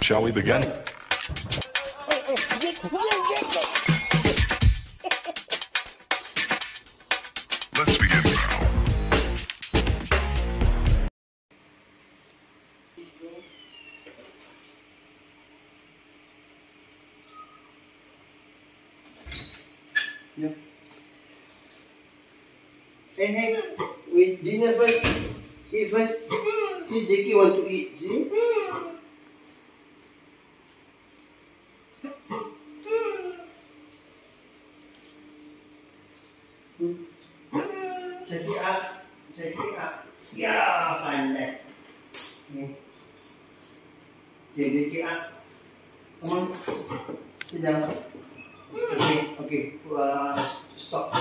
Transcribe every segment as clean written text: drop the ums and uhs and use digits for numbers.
Shall we begin? Let's begin now. Yep. Hey, we dinner first. Eat first. See, Jackie want to eat. See? Set it up. Yeah, find that. Okay. Set it up. Come on. Sit down. Okay. Stop.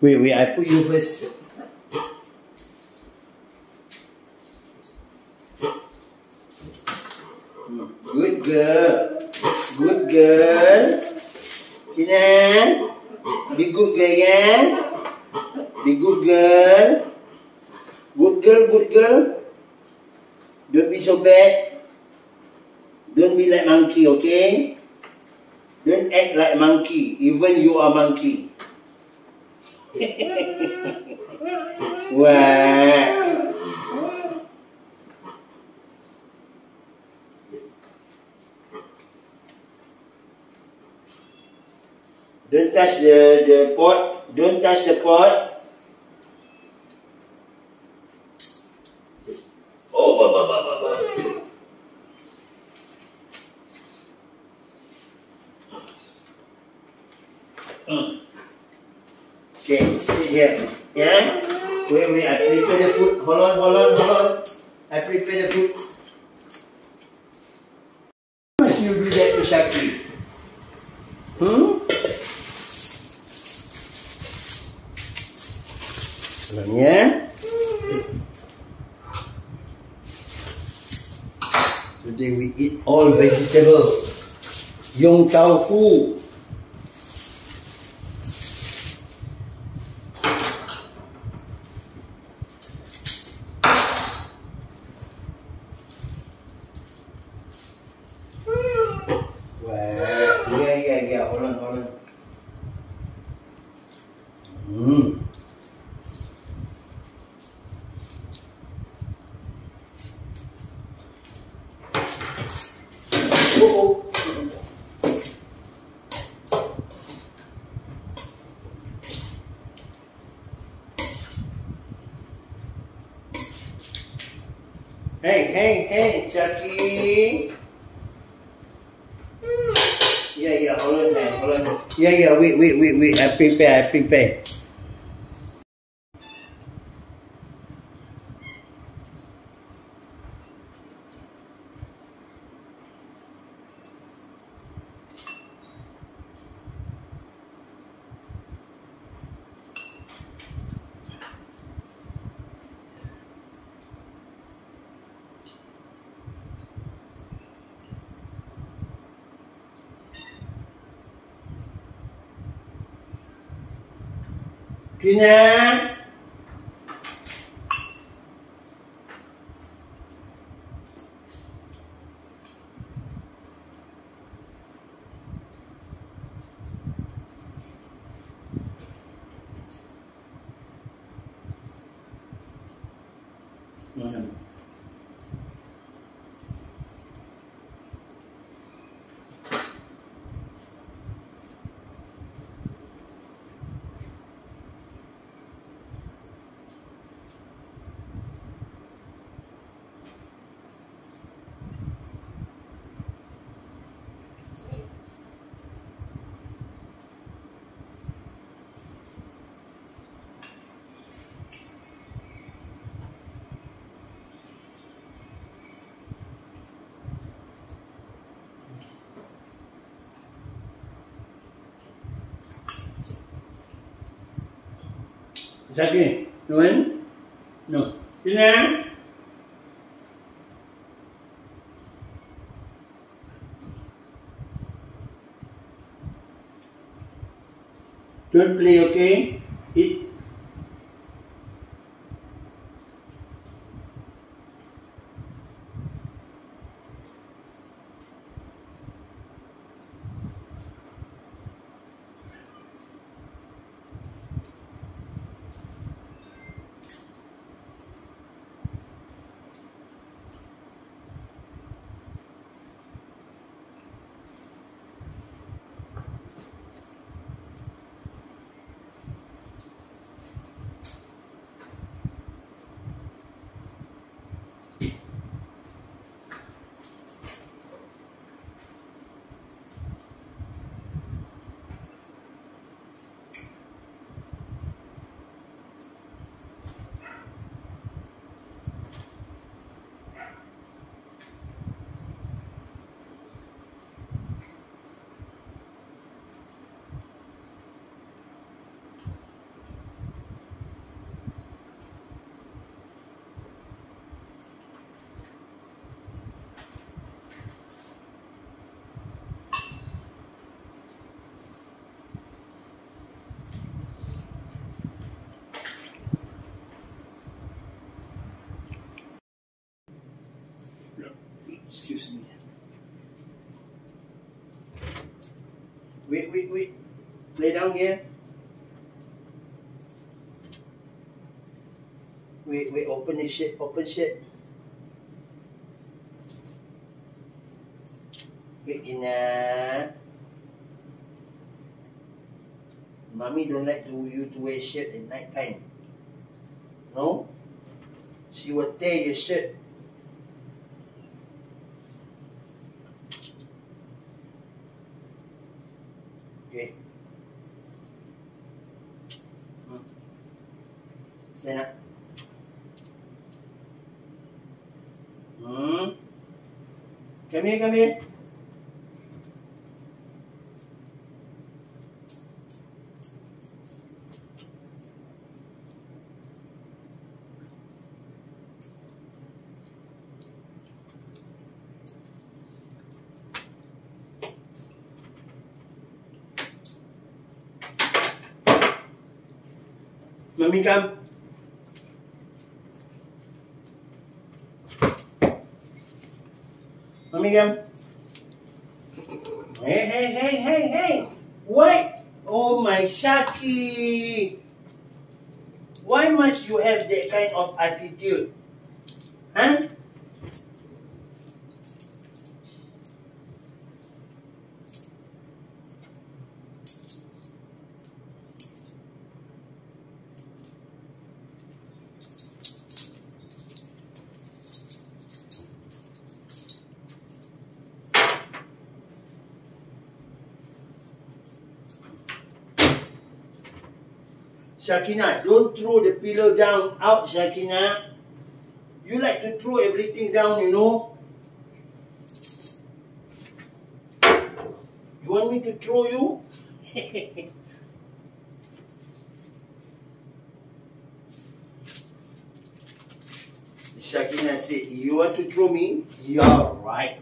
Wait, I put you first. Good girl. Good girl. Shakina. Be good girl, yeah? Be good girl. Good girl, good girl. Don't be so bad. Don't be like monkey, okay? Don't act like monkey, even you are monkey. Wow. Don't touch the pot. Don't touch the pot. Oh, Okay, sit here. Yeah? Wait, I prepare the food. Hold on. I prepare the food. Why must you do that to Shakti? Selanjutnya, today we eat all vegetables. Yong Tao Fu. Well, yeah. Hold on. Hey, Shakti. Yeah, hold on. Yeah, wait, I prepare. Shakina. No. Shakti, you in? No. Shakina? Don't play, okay? Eat. Excuse me. Wait. Lay down here. Wait, open this shit, Shakina. Mommy don't like you to wear shirt at night time. No? She will tear your shirt. Okay. Stand up. Come here. Mommy, come. Hey. What? Oh, my Shakti. Why must you have that kind of attitude? Huh? Shakina, don't throw the pillow down out, Shakina. You like to throw everything down, you know. You want me to throw you? Shakina said, you want to throw me? You're right.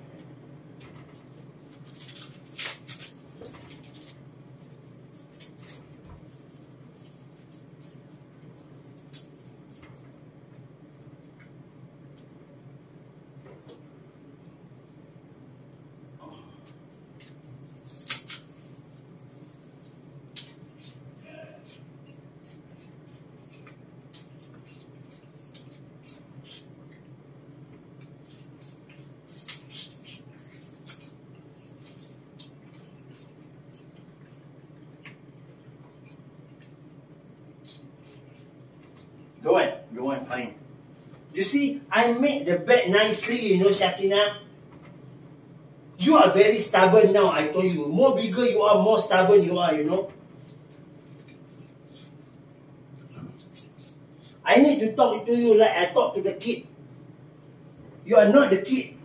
Go on, fine. You see, I made the bed nicely, you know, Shakina. You are very stubborn now, I told you. More bigger you are, more stubborn you are, you know. I need to talk to you like I talk to the kid. You are not the kid.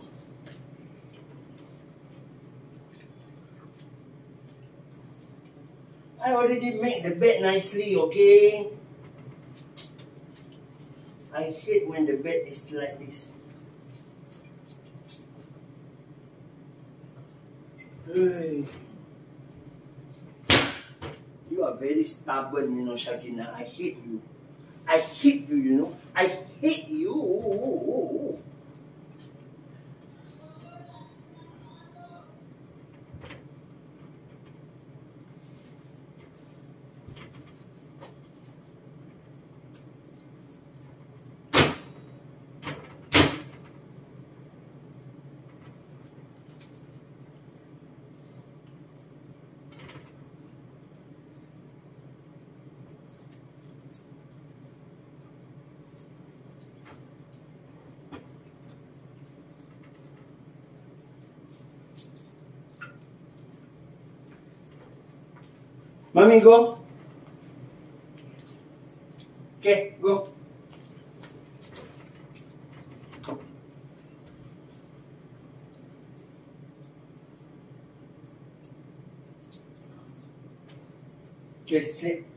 I already made the bed nicely, okay? I hate when the bed is like this. You are very stubborn, you know, Shakina. I hate you. You know. I hate you. Mommy, go. Okay, go. Okay, sleep.